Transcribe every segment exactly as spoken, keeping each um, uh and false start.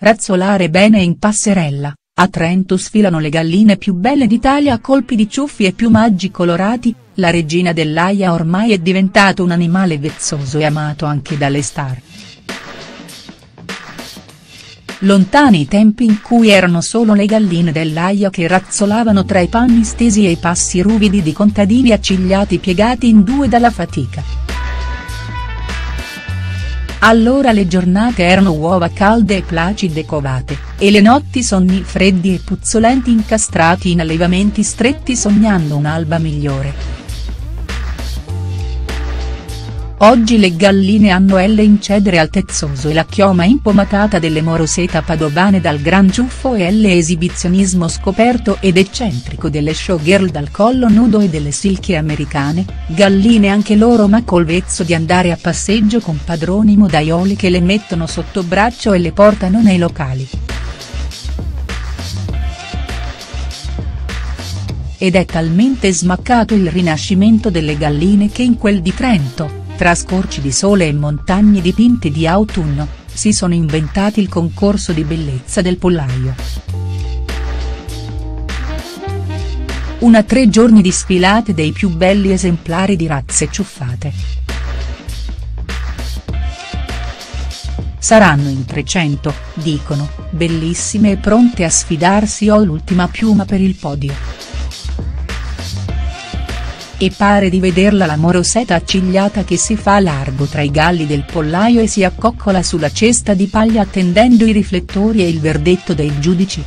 Razzolare bene in passerella, a Trento sfilano le galline più belle d'Italia a colpi di ciuffi e piumaggi colorati, la regina dell'aia ormai è diventato un animale vezzoso e amato anche dalle star. Lontani i tempi in cui erano solo le galline dell'aia che razzolavano tra i panni stesi e i passi ruvidi di contadini accigliati piegati in due dalla fatica. Allora le giornate erano uova calde e placide covate, e le notti sonni freddi e puzzolenti incastrati in allevamenti stretti sognando un'alba migliore. Oggi le galline hanno elle in cedere altezzoso e la chioma impomatata delle moroseta padovane dal gran ciuffo e l'esibizionismo scoperto ed eccentrico delle showgirl dal collo nudo e delle silkie americane, galline anche loro ma col vezzo di andare a passeggio con padroni modaioli che le mettono sotto braccio e le portano nei locali. Ed è talmente smaccato il rinascimento delle galline che in quel di Trento, tra scorci di sole e montagne dipinte di autunno, si sono inventati il concorso di bellezza del pollaio. Una tre giorni di sfilate dei più belli esemplari di razze ciuffate. Saranno in trecento, dicono, bellissime e pronte a sfidarsi all'ultima piuma per il podio. E pare di vederla la moroseta accigliata che si fa largo tra i galli del pollaio e si accoccola sulla cesta di paglia attendendo i riflettori e il verdetto dei giudici.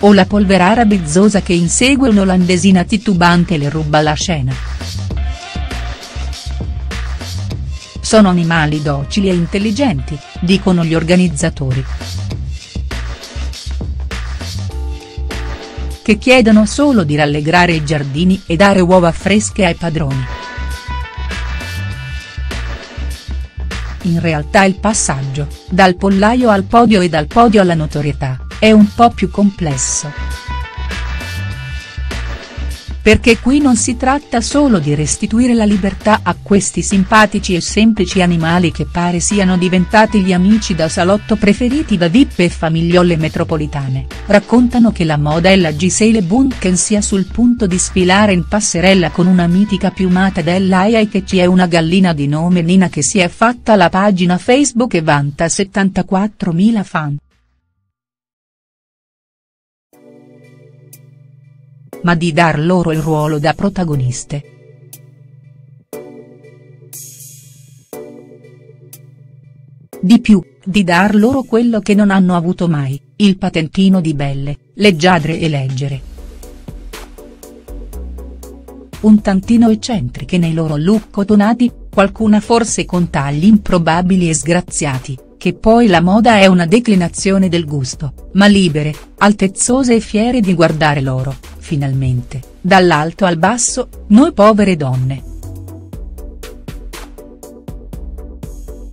O la polverara bizzosa che insegue un'olandesina titubante e le ruba la scena. Sono animali docili e intelligenti, dicono gli organizzatori, che chiedono solo di rallegrare i giardini e dare uova fresche ai padroni. In realtà il passaggio, dal pollaio al podio e dal podio alla notorietà, è un po' più complesso. Perché qui non si tratta solo di restituire la libertà a questi simpatici e semplici animali che pare siano diventati gli amici da salotto preferiti da V I P e famigliole metropolitane, raccontano che la moda e la Gisele Bündchen sia sul punto di sfilare in passerella con una mitica piumata dell'aia e che ci è una gallina di nome Nina che si è fatta la pagina Facebook e vanta settantaquattromila fan. Ma di dar loro il ruolo da protagoniste. Di più, di dar loro quello che non hanno avuto mai, il patentino di belle, leggiadre e leggere. Un tantino eccentriche nei loro look cotonati, qualcuna forse con tagli improbabili e sgraziati, che poi la moda è una declinazione del gusto, ma libere, altezzose e fiere di guardare loro, finalmente, dall'alto al basso, noi povere donne.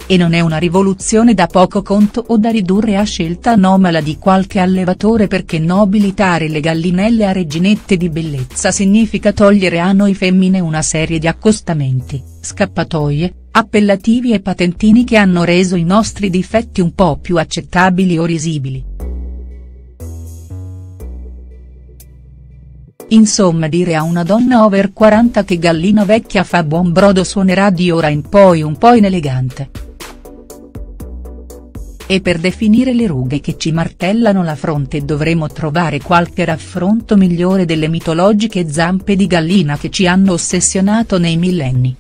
E non è una rivoluzione da poco conto o da ridurre a scelta anomala di qualche allevatore perché nobilitare le gallinelle a reginette di bellezza significa togliere a noi femmine una serie di accostamenti, scappatoie, appellativi e patentini che hanno reso i nostri difetti un po' più accettabili o risibili. Insomma, dire a una donna over quaranta che gallina vecchia fa buon brodo suonerà di ora in poi un po' inelegante. E per definire le rughe che ci martellano la fronte dovremo trovare qualche raffronto migliore delle mitologiche zampe di gallina che ci hanno ossessionato nei millenni.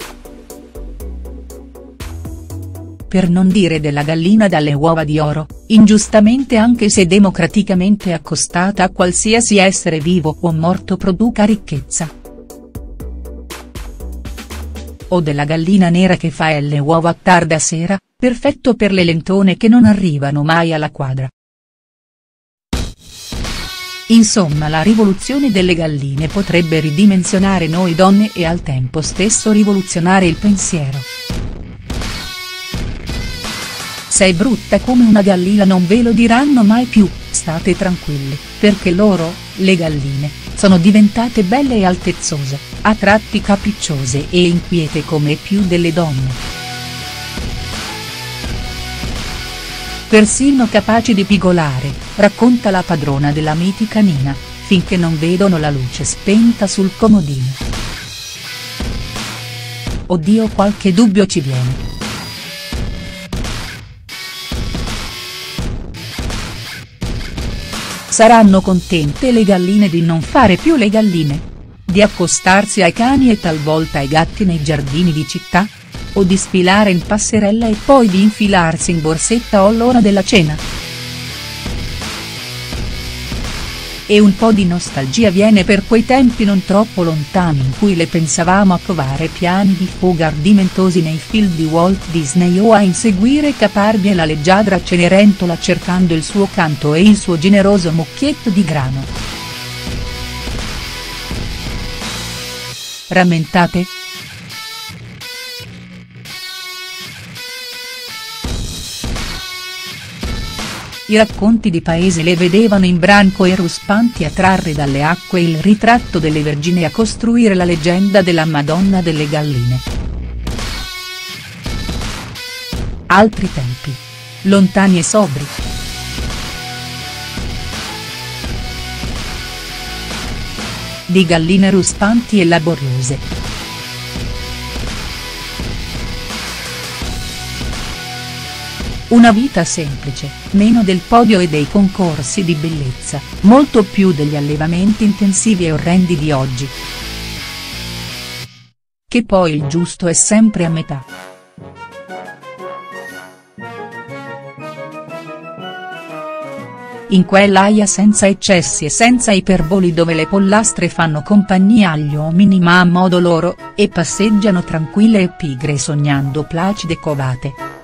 Per non dire della gallina dalle uova di oro, ingiustamente anche se democraticamente accostata a qualsiasi essere vivo o morto produca ricchezza. O della gallina nera che fa le uova a tarda sera, perfetto per le lentone che non arrivano mai alla quadra. Insomma, la rivoluzione delle galline potrebbe ridimensionare noi donne e al tempo stesso rivoluzionare il pensiero. Sei brutta come una gallina non ve lo diranno mai più, state tranquilli, perché loro, le galline, sono diventate belle e altezzose, a tratti capricciose e inquiete come più delle donne. persino capaci di pigolare, racconta la padrona della mitica Nina, finché non vedono la luce spenta sul comodino. Oddio, qualche dubbio ci viene. Saranno contente le galline di non fare più le galline? Di accostarsi ai cani e talvolta ai gatti nei giardini di città? O di sfilare in passerella e poi di infilarsi in borsetta all'ora della cena? E un po' di nostalgia viene per quei tempi non troppo lontani in cui le pensavamo a provare piani di fuga ardimentosi nei film di Walt Disney o a inseguire Caparbi e la leggiadra Cenerentola cercando il suo canto e il suo generoso mucchietto di grano. Rammentate? I racconti di paese le vedevano in branco e ruspanti a trarre dalle acque il ritratto delle vergini e a costruire la leggenda della Madonna delle Galline. Altri tempi. Lontani e sobri. Di galline ruspanti e laboriose. Una vita semplice, meno del podio e dei concorsi di bellezza, molto più degli allevamenti intensivi e orrendi di oggi. Che poi il giusto è sempre a metà. In quell'aia senza eccessi e senza iperboli dove le pollastre fanno compagnia agli uomini ma a modo loro, e passeggiano tranquille e pigre sognando placide covate.